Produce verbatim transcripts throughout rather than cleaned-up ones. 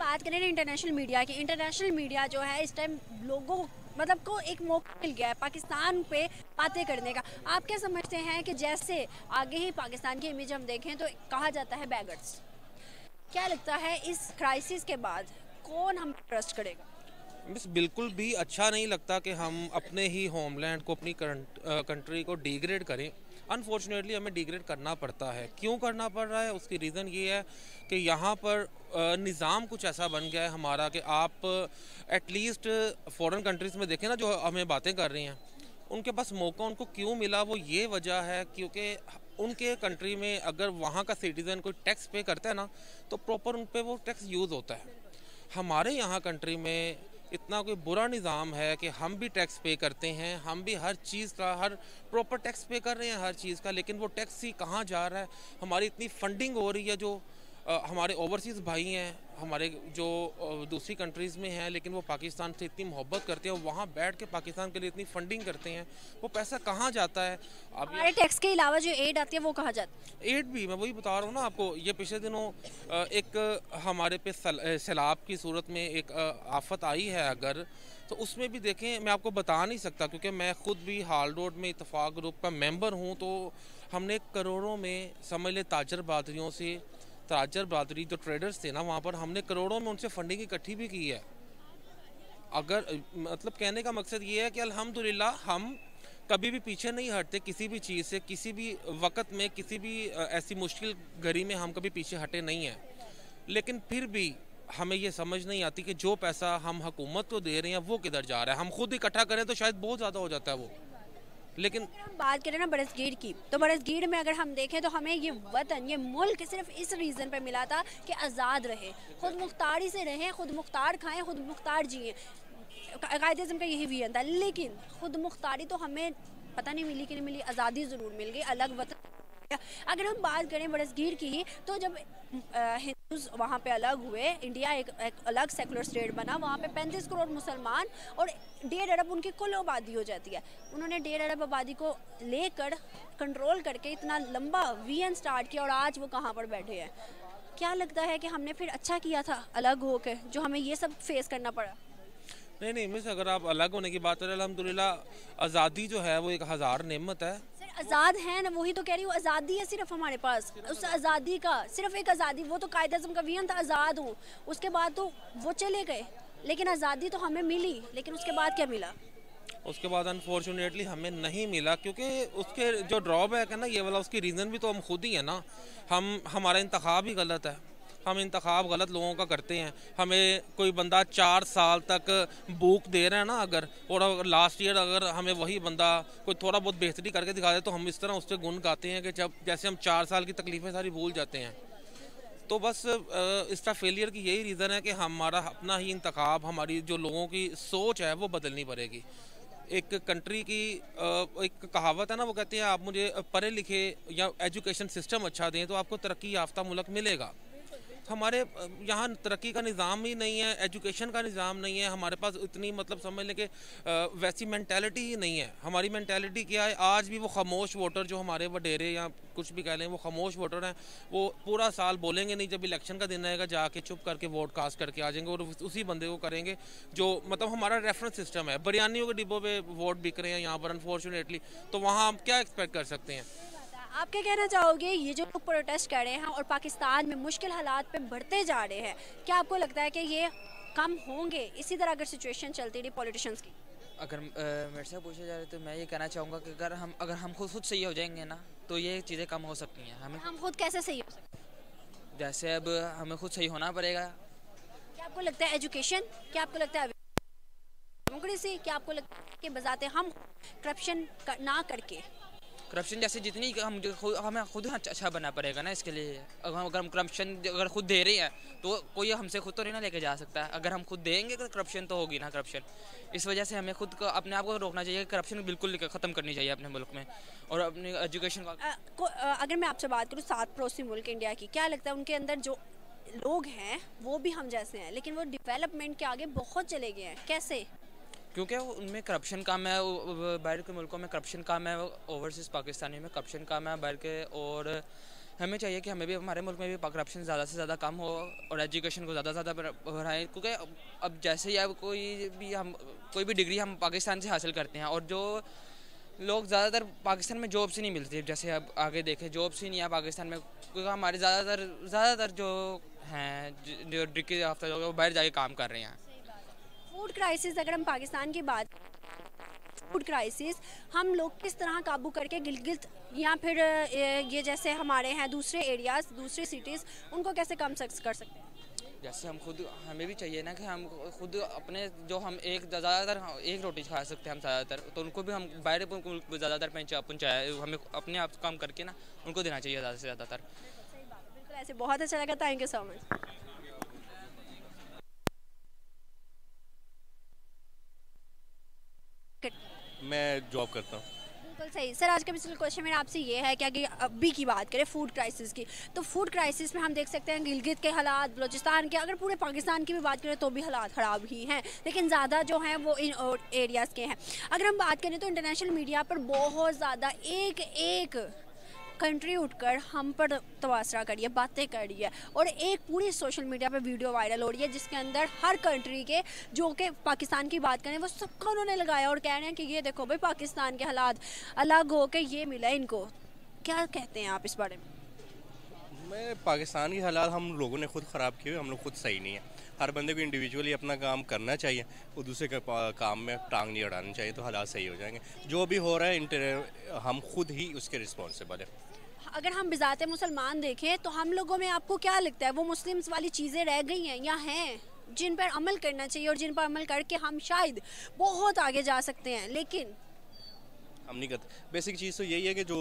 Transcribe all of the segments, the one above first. बात करें international media की, इंटरनेशनल मीडिया जो है इस टाइम लोगों मतलब को एक मौका मिल गया है पाकिस्तान पे बातें करने का। आप क्या समझते हैं कि जैसे आगे ही पाकिस्तान की इमेज हम देखें तो कहा जाता है बैगर्स, क्या लगता है इस क्राइसिस के बाद कौन हम ट्रस्ट करेगा? मिस बिल्कुल भी अच्छा नहीं लगता कि हम अपने ही होमलैंड को, अपनी कंट्री को डिग्रेड करें। अनफॉर्चुनेटली हमें डिग्रेड करना पड़ता है। क्यों करना पड़ रहा है उसकी रीज़न ये है कि यहाँ पर निज़ाम कुछ ऐसा बन गया है हमारा कि आप एटलीस्ट फॉरेन कंट्रीज़ में देखें ना, जो हमें बातें कर रही हैं उनके पास मौका उनको क्यों मिला, वो ये वजह है क्योंकि उनके कंट्री में अगर वहाँ का सिटीज़न कोई टैक्स पे करता है ना तो प्रॉपर उन पर वो टैक्स यूज़ होता है। हमारे यहाँ कंट्री में इतना कोई बुरा निज़ाम है कि हम भी टैक्स पे करते हैं, हम भी हर चीज़ का हर प्रॉपर टैक्स पे कर रहे हैं हर चीज़ का, लेकिन वो टैक्स ही कहाँ जा रहा है। हमारी इतनी फंडिंग हो रही है जो आ, हमारे ओवरसीज़ भाई हैं हमारे जो दूसरी कंट्रीज़ में हैं, लेकिन वो पाकिस्तान से इतनी मोहब्बत करते हैं, वहाँ बैठ के पाकिस्तान के लिए इतनी फंडिंग करते हैं, वो पैसा कहाँ जाता है? अब हमारे टैक्स के अलावा जो एड आती है वो कहाँ जाती है? एड भी मैं वही बता रहा हूँ ना आपको, ये पिछले दिनों एक हमारे पे सैलाब की सूरत में एक आफत आई है अगर, तो उसमें भी देखें मैं आपको बता नहीं सकता क्योंकि मैं ख़ुद भी हाल रोड में इतफाक़ ग्रुप का मेम्बर हूँ, तो हमने करोड़ों में समझ लें ताजर बहादुरियों से, ताजर बरादरी जो ट्रेडर्स थे ना वहाँ पर हमने करोड़ों में उनसे फंडिंग इकट्ठी भी की है। अगर मतलब कहने का मकसद ये है कि अल्हम्दुलिल्लाह हम कभी भी पीछे नहीं हटते किसी भी चीज़ से, किसी भी वक्त में किसी भी ऐसी मुश्किल घड़ी में हम कभी पीछे हटे नहीं हैं, लेकिन फिर भी हमें ये समझ नहीं आती कि जो पैसा हम हुकूमत को दे रहे हैं वो किधर जा रहा है। हम खुद इकट्ठा करें तो शायद बहुत ज़्यादा हो जाता है वो, लेकिन अगर हम बात करें ना बरसगीर की, तो बरसगीर में अगर हम देखें तो हमें ये वतन ये मुल्क सिर्फ इस रीज़न पे मिला था कि आज़ाद रहे, खुद मुख्तारी से रहें, खुद मुख्तार खाएं, खुद मुख्तार जिए, कायदे आज़म का यही विजन था। लेकिन खुद मुख्तारी तो हमें पता नहीं मिली कि नहीं मिली, आज़ादी ज़रूर मिल गई, अलग वतन। अगर हम बात करें बरसगीर की, तो जब हिंदूज वहाँ पर अलग हुए, इंडिया एक, एक अलग सेकुलर स्टेट बना, वहाँ पे पैंतीस करोड़ मुसलमान और डेढ़ अरब उनकी कुल आबादी हो जाती है। उन्होंने डेढ़ अरब आबादी को लेकर कंट्रोल करके इतना लंबा वीएन स्टार्ट किया और आज वो कहाँ पर बैठे हैं। क्या लगता है कि हमने फिर अच्छा किया था अलग होकर, जो हमें ये सब फेस करना पड़ा? नहीं नहीं मिस, अगर आप अलग होने की बात करें अल्हम्दुलिल्लाह आज़ादी जो है वो एक हज़ार नेमत है। आज़ाद है ना, वही तो कह रही हूँ, आज़ादी है सिर्फ हमारे पास, उस आज़ादी का सिर्फ एक आज़ादी, वो तो कायदे आज़म का विजन था आज़ाद हो, उसके बाद तो वो चले गए, लेकिन आज़ादी तो हमें मिली, लेकिन उसके बाद क्या मिला? उसके बाद अनफॉर्चुनेटली हमें नहीं मिला, क्योंकि उसके जो ड्रॉबैक है ना ये वाला, उसकी रीज़न भी तो हम खुद ही है ना, हम हमारा इंतखाब ही गलत है, हम इंतखाब गलत लोगों का करते हैं। हमें कोई बंदा चार साल तक भूख दे रहा है ना अगर, और लास्ट ईयर अगर हमें वही बंदा कोई थोड़ा बहुत बेहतरी करके दिखा दे तो हम इस तरह उससे गुण गाते हैं कि जब जैसे हम चार साल की तकलीफ़ें सारी भूल जाते हैं। तो बस इसका फेलियर की यही रीज़न है कि हमारा अपना ही इंतखाब, हमारी जो लोगों की सोच है वो बदलनी पड़ेगी। एक कंट्री की एक कहावत है ना, वो कहते हैं आप मुझे पढ़े लिखे या एजुकेशन सिस्टम अच्छा दें तो आपको तरक्की याफ्ता मुल्क मिलेगा। हमारे यहाँ तरक्की का निज़ाम ही नहीं है, एजुकेशन का निज़ाम नहीं है, हमारे पास इतनी मतलब समझ लें कि वैसी मैंटेलिटी ही नहीं है। हमारी मैंटेलिटी क्या है? आज भी वो खामोश वोटर जो हमारे वडेरे या कुछ भी कह लें वो खामोश वोटर हैं, वो पूरा साल बोलेंगे नहीं, जब इलेक्शन का दिन आएगा जाके चुप करके वोट कास्ट करके आ जाएंगे और उसी बंदे को करेंगे जो मतलब हमारा रेफरेंस सिस्टम है। बिरयानियों के डिब्बों पे वोट बिक रहे हैं यहाँ पर अनफॉर्चुनेटली, तो वहाँ हम क्या एक्सपेक्ट कर सकते हैं? आप क्या कहना चाहोगे ये जो लोग प्रोटेस्ट कर रहे हैं और पाकिस्तान में मुश्किल हालात पे बढ़ते जा रहे हैं, क्या आपको लगता है कि ये कम होंगे इसी तरह अगर सिचुएशन चलती रही पॉलिटिशियंस की? अगर मेरे से पूछा जा रहा है तो मैं ये कहना चाहूँगा कि अगर हम अगर हम खुद खुद सही हो जाएंगे ना तो ये चीज़ें कम हो सकती हैं। हमें हम खुद कैसे सही हो सकते? जैसे अब हमें खुद सही होना पड़ेगा। क्या आपको लगता है एजुकेशन, क्या आपको लगता है डेमोक्रेसी, क्या आपको लगता है कि बजाते हम करप्शन ना करके करप्शन जैसे जितनी हम खुद हमें खुद अच्छा बना पड़ेगा ना, इसके लिए अगर हम अगर हम करप्शन अगर खुद दे रहे हैं तो कोई हमसे खुद तो नहीं ना लेके जा सकता है। अगर हम खुद देंगे तो करप्शन तो होगी ना, करप्शन इस वजह से हमें खुद को अपने आप को रोकना चाहिए, करप्शन बिल्कुल ख़त्म करनी चाहिए अपने मुल्क में और अपने एजुकेशन को। अगर मैं आपसे बात करूँ सात पड़ोसी मुल्क इंडिया की, क्या लगता है उनके अंदर जो लोग हैं वो भी हम जैसे हैं, लेकिन वो डिवेलपमेंट के आगे बहुत चले गए हैं, कैसे? क्योंकि उनमें करप्शन कम है, बाहर के मुल्कों में करप्शन कम है, ओवरसीज़ पाकिस्तानी में करप्शन कम है बाहर के, और हमें चाहिए कि हमें भी हमारे मुल्क में भी करप्शन ज़्यादा से ज़्यादा कम हो और एजुकेशन को ज़्यादा से ज़्यादा बढ़ाएं, क्योंकि अब जैसे ही अब कोई भी हम कोई भी डिग्री हम पाकिस्तान से हासिल करते हैं और जो लोग ज़्यादातर पाकिस्तान में जॉब्स ही नहीं मिलती, जैसे अब आगे देखें जॉब्स ही नहीं है पाकिस्तान में, क्योंकि हमारे ज़्यादातर ज़्यादातर जो हैं जो डिग्री याफ्ता लोग वो बाहर जाके काम कर रहे हैं। फूड क्राइसिस, अगर हम पाकिस्तान की बात फूड क्राइसिस हम लोग किस तरह काबू करके गिलगित या फिर ये जैसे हमारे हैं दूसरे एरियाज दूसरी सिटीज़ उनको कैसे कम कर सकते हैं? जैसे हम खुद हमें भी चाहिए ना कि हम खुद अपने जो हम एक ज़्यादातर एक रोटी खा सकते हैं हम ज़्यादातर, तो उनको भी हम बाहर ज़्यादातर पहुँचाए हमें अपने आप काम करके ना उनको देना चाहिए ज़्यादा से ज़्यादातर। बिल्कुल ऐसे बहुत अच्छा लगा, थैंक यू सो मच। मैं जॉब करता हूँ। बिल्कुल सही सर, आज का पिछले क्वेश्चन मेरा आपसे ये है कि अगर अभी की बात करें फूड क्राइसिस की, तो फूड क्राइसिस में हम देख सकते हैं गिलगित के हालात, बलूचिस्तान के, अगर पूरे पाकिस्तान की भी बात करें तो भी हालात ख़राब ही हैं, लेकिन ज़्यादा जो हैं वो इन एरियाज़ के हैं। अगर हम बात करें तो इंटरनेशनल मीडिया पर बहुत ज़्यादा एक एक कंट्री उठकर हम पर तबासरा करिए बातें कर रही है और एक पूरी सोशल मीडिया पर वीडियो वायरल हो रही है जिसके अंदर हर कंट्री के जो कि पाकिस्तान की बात करें वो सबका उन्होंने लगाया और कह रहे हैं कि ये देखो भाई पाकिस्तान के हालात अलग हो के ये मिला इनको। क्या कहते हैं आप इस बारे में? मैं पाकिस्तान के हालात हम लोगों ने खुद ख़राब किए, हम लोग खुद सही नहीं है। हर बंदे को इंडिविजुअली अपना काम करना चाहिए और दूसरे के काम में टांग नहीं अड़ानी चाहिए, तो हालात सही हो जाएंगे। जो भी हो रहा है इंटर हम खुद ही उसके रिस्पॉन्सिबल है। अगर हम बिजात मुसलमान देखें तो हम लोगों में आपको क्या लगता है वो मुस्लिम्स वाली चीज़ें रह गई हैं या हैं जिन पर अमल करना चाहिए और जिन पर अमल करके हम शायद बहुत आगे जा सकते हैं, लेकिन हम नहीं करते। बेसिक चीज़ तो यही है कि जो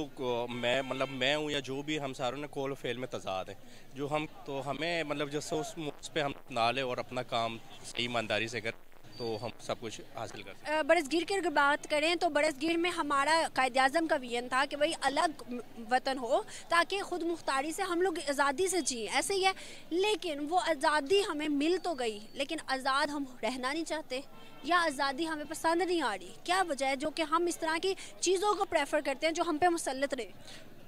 मैं मतलब मैं हूँ या जो भी हम सारों ने कॉल फेल में तजाद है, जो हम तो हमें मतलब जैसे उस उस पर हम ना लें और अपना काम सही ईमानदारी से कर तो हम सब कुछ हासिल करते हैं। बरसगीर की अगर बात करें तो बरसगीर में हमारा कायद आज़म का विजन था कि भाई अलग वतन हो ताकि खुद मुख्तारी से हम लोग आज़ादी से जिए, ऐसे ही है, लेकिन वो आज़ादी हमें मिल तो गई लेकिन आज़ाद हम रहना नहीं चाहते या आज़ादी हमें पसंद नहीं आ रही। क्या वजह है जो कि हम इस तरह की चीज़ों को प्रेफर करते हैं जो हम पे मुसल्लत रहे?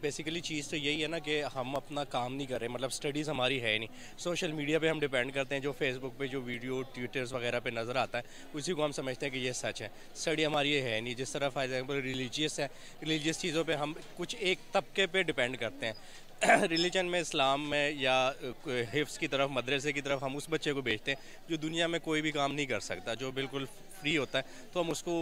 बेसिकली चीज़ तो यही है ना कि हम अपना काम नहीं कर रहे, मतलब स्टडीज़ हमारी है नहीं, सोशल मीडिया पे हम डिपेंड करते हैं, जो फेसबुक पे जो वीडियो ट्विटर्स वगैरह पे नज़र आता है उसी को हम समझते हैं कि ये सच है। स्टडी हमारी ये है नहीं। जिस तरह फॉर एग्जाम्पल रिलीजियस है, रिलीजियस चीज़ों पे हम कुछ एक तबके पे डिपेंड करते हैं। रिलीजन में इस्लाम में या हिफ्स की तरफ मदरसे की तरफ हम उस बच्चे को भेजते हैं जो दुनिया में कोई भी काम नहीं कर सकता, जो बिल्कुल फ्री होता है, तो हम उसको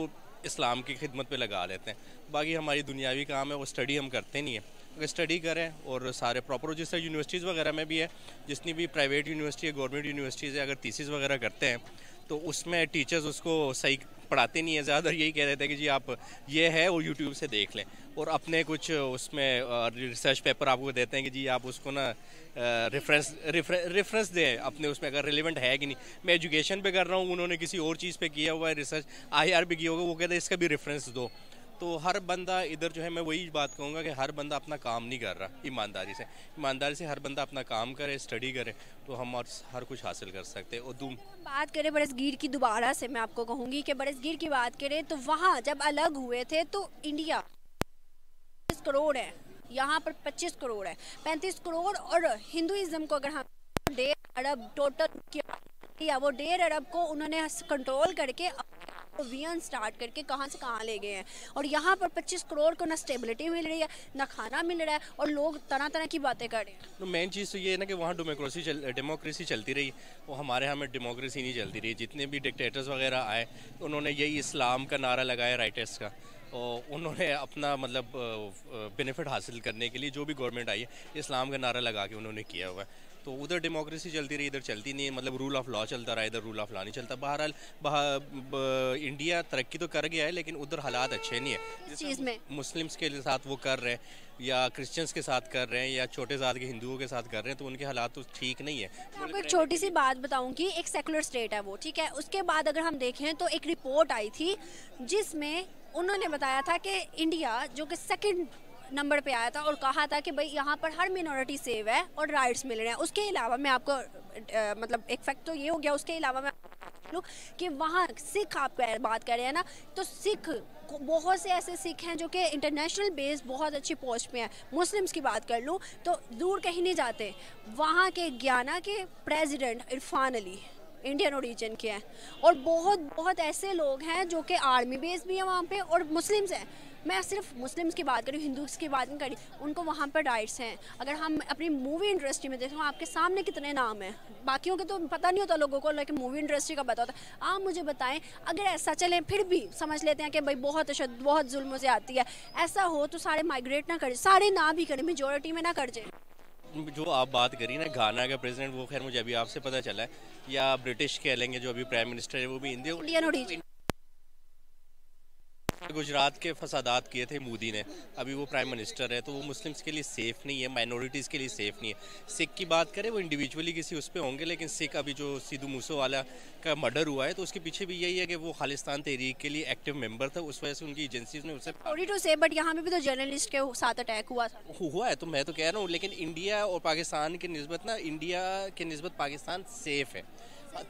इस्लाम की खिदमत पे लगा लेते हैं। बाकी हमारी दुनियावी काम है वो स्टडी हम करते नहीं है। अगर स्टडी करें और सारे प्रॉपर जिस तरह यूनिवर्सिटीज़ वगैरह में भी है, जितनी भी प्राइवेट यूनिवर्सिटी है गवर्नमेंट यूनिवर्सिटीज़ है, अगर थीसिस वगैरह करते हैं तो उसमें टीचर्स उसको सही पढ़ाते नहीं है, ज़्यादा यही कह रहे थे कि जी आप ये है वो यूट्यूब से देख लें और अपने कुछ उसमें रिसर्च पेपर आपको देते हैं कि जी आप उसको ना रेफरेंस रेफरेंस दें अपने उसमें, अगर रिलेवेंट है कि नहीं। मैं एजुकेशन पे कर रहा हूँ, उन्होंने किसी और चीज़ पे किया हुआ है रिसर्च, आई आर पे किया होगा, वो कहते हैं इसका भी रेफरेंस दो। तो हर बंदा इधर जो है, मैं वही बात कहूँगा कि हर बंदा अपना काम नहीं कर रहा ईमानदारी से। ईमानदारी से हर बंदा अपना काम करे, स्टडी करे, तो हम और हर कुछ हासिल कर सकते हैं। और दूम बात करें बरसगीर की, दोबारा से मैं आपको कहूँगी कि बरसगीर की बात करें तो वहाँ जब अलग हुए थे तो इंडिया पच्चीस करोड़ है, यहाँ पर पच्चीस करोड़ है, पैंतीस करोड़, और हिंदुज़म को अगर हम डेढ़ अरब टोटल किया, वो डेढ़ अरब को उन्होंने कंट्रोल करके वीएन स्टार्ट करके कहाँ से कहाँ ले गए हैं, और यहाँ पर पच्चीस करोड़ को ना स्टेबिलिटी मिल रही है ना खाना मिल रहा है और लोग तरह तरह की बातें कर रहे हैं। तो मेन चीज़ तो ये है ना कि वहाँ डेमोक्रेसी चल डेमोक्रेसी चलती रही और हमारे यहाँ में डेमोक्रेसी नहीं चलती रही। जितने भी डिक्टेटर्स वगैरह आए उन्होंने यही इस्लाम का नारा लगाया, राइट्स का, और उन्होंने अपना मतलब बेनिफिट हासिल करने के लिए जो भी गवर्नमेंट आई है इस्लाम का नारा लगा के उन्होंने किया हुआ है। तो उधर डेमोक्रेसी चलती रही, इधर चलती नहीं, मतलब रूल ऑफ लॉ चलता रहा, इधर रूल ऑफ लॉ नहीं चलता। बहरहाल इंडिया तरक्की तो कर गया है लेकिन उधर हालात अच्छे नहीं है। इस चीज़ में मुस्लिम्स के साथ वो कर रहे हैं या क्रिश्चियंस के साथ कर रहे हैं या छोटे जात के हिंदुओं के साथ कर रहे हैं, तो उनके हालात तो ठीक नहीं है। तो आपको एक छोटी सी बात बताऊँगी, एक सेकुलर स्टेट है वो, ठीक है, उसके बाद अगर हम देखें तो एक रिपोर्ट आई थी जिसमें उन्होंने बताया था कि इंडिया जो कि सेकेंड नंबर पे आया था और कहा था कि भाई यहाँ पर हर मिनोरिटी सेव है और राइट्स मिल रहे हैं। उसके अलावा मैं आपको आ, मतलब एक फैक्ट तो ये हो गया, उसके अलावा मैं आप लोग कि वहाँ सिख आप बात कर रहे हैं ना, तो सिख बहुत से ऐसे सिख हैं जो कि इंटरनेशनल बेस बहुत अच्छी पोस्ट पे हैं। मुस्लिम्स की बात कर लूँ तो दूर कहीं नहीं जाते, वहाँ के ज्ञाना के president Irfan Ali Indian origin के हैं, और बहुत बहुत ऐसे लोग हैं जो कि आर्मी बेस भी हैं वहाँ पे और मुस्लिम्स हैं। मैं सिर्फ मुस्लिम्स की बात करूँ, हिंदूज की बात नहीं करी, उनको वहाँ पर राइट्स हैं। अगर हम अपनी मूवी इंडस्ट्री में देखें, आपके सामने कितने नाम हैं, बाकियों के तो पता नहीं होता लोगों को, लेकिन मूवी इंडस्ट्री का पता होता है। आप मुझे बताएं, अगर ऐसा चलें फिर भी समझ लेते हैं कि भाई बहुत अशद बहुत जुल्म से आती है, ऐसा हो तो सारे माइग्रेट ना करें, सारे ना भी करें, मेजोरिटी में ना कर जाए। जो आप बात करी ना घाना का प्रेसिडेंट, वो खैर मुझे अभी आपसे पता चला है, या ब्रिटिश कह लेंगे जो अभी प्राइम मिनिस्टर है वो भी इंडियन, गुजरात के फसादात किए थे मोदी ने, अभी वो प्राइम मिनिस्टर है, तो वो मुस्लिम्स के लिए सेफ़ नहीं है, माइनॉरिटीज़ के लिए सेफ़ नहीं है। सिख की बात करें वो इंडिविजुअली किसी उस पर होंगे, लेकिन सिख अभी जो सिद्धू मूसो वाला का मर्डर हुआ है तो उसके पीछे भी यही है कि वो खालिस्तान तहरीक के लिए एक्टिव मेंबर था, उस वजह से उनकी एजेंसीज ने उसे सॉरी टू से, बट यहाँ पे भी तो जर्नलिस्ट के साथ अटैक हुआ हुआ है। तो मैं तो कह रहा हूँ, लेकिन इंडिया और पाकिस्तान की निस्बत ना, इंडिया के निस्बत पाकिस्तान सेफ़ है।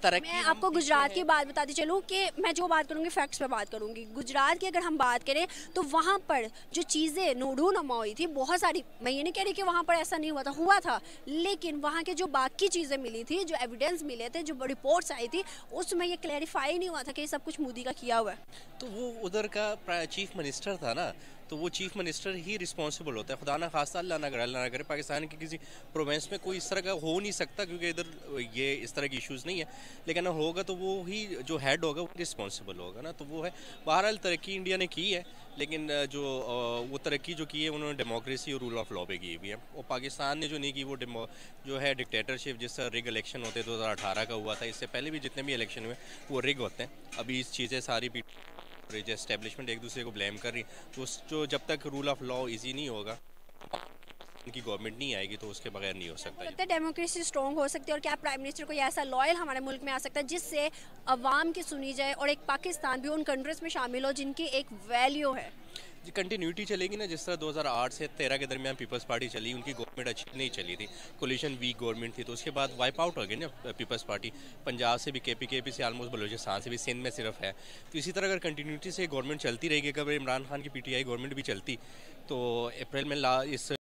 मैं आपको गुजरात की बात बताती चलूँ कि मैं जो बात करूँगी फैक्ट्स पे बात करूँगी। गुजरात की अगर हम बात करें तो वहाँ पर जो चीज़ें नूडू नमा हुई थी बहुत सारी, मैं ये नहीं कह रही कि वहाँ पर ऐसा नहीं हुआ था, हुआ था, लेकिन वहाँ के जो बाकी चीज़ें मिली थी, जो एविडेंस मिले थे, जो रिपोर्ट्स आई थी, उसमें यह क्लैरिफाई नहीं हुआ था कि सब कुछ मोदी का किया हुआ है। तो वो उधर का चीफ मिनिस्टर था ना, तो वो चीफ मिनिस्टर ही रिस्पॉन्सिबल होता है। खुदा ना खास्ता, अल्लाह ना करे, अल्लाह ना करे पाकिस्तान के किसी प्रोविंस में कोई इस तरह का हो नहीं सकता, क्योंकि इधर ये इस तरह की इश्यूज़ नहीं है, लेकिन होगा तो वो ही जो हेड होगा वो रिस्पॉन्सिबल होगा ना, तो वो है। बहरहाल तरक्की इंडिया ने की है, लेकिन जो वो तरक्की जो की है उन्होंने डेमोक्रेसी और रूल ऑफ लॉ पे की भी है, और पाकिस्तान ने जो नहीं की वो डेमो जो है डिक्टेटरशिप, जिस तरह रिग इलेक्शन होते दो हज़ार अठारह का हुआ था, इससे पहले भी जितने भी इलेक्शन हुए वो रिग होते हैं। अभी इस चीज़ें सारी भी जो एस्टेब्लिशमेंट एक दूसरे को ब्लेम कर रही, तो जो जब तक रूल ऑफ लॉ इजी नहीं होगा, उनकी गवर्नमेंट नहीं आएगी, तो उसके बगैर नहीं हो सकता। लगता है डेमोक्रेसी स्ट्रॉन्ग हो सकती है, और क्या प्राइम मिनिस्टर कोई ऐसा लॉयल हमारे मुल्क में आ सकता है जिससे अवाम की सुनी जाए, और एक पाकिस्तान भी उन कंट्रीज में शामिल हो जिनकी एक वैल्यू है। जी कंटिन्यूटी चलेगी ना, जिस तरह दो हज़ार आठ से तेरह के दरमियान पीपल्स पार्टी चली, उनकी गवर्नमेंट अच्छी नहीं चली थी, कोलिशन वीक गवर्नमेंट थी, तो उसके बाद वाइप आउट हो गई ना पीपल्स पार्टी, पंजाब से भी, के पी के पी से आलमोस्ट बलूचिस्तान से भी, सिंध में सिर्फ है। तो इसी तरह अगर कंटिन्यूटी से गवर्नमेंट चलती रहेगी, अगर इमरान खान की पी टी आई गवर्नमेंट भी चलती तो अप्रैल में ला इस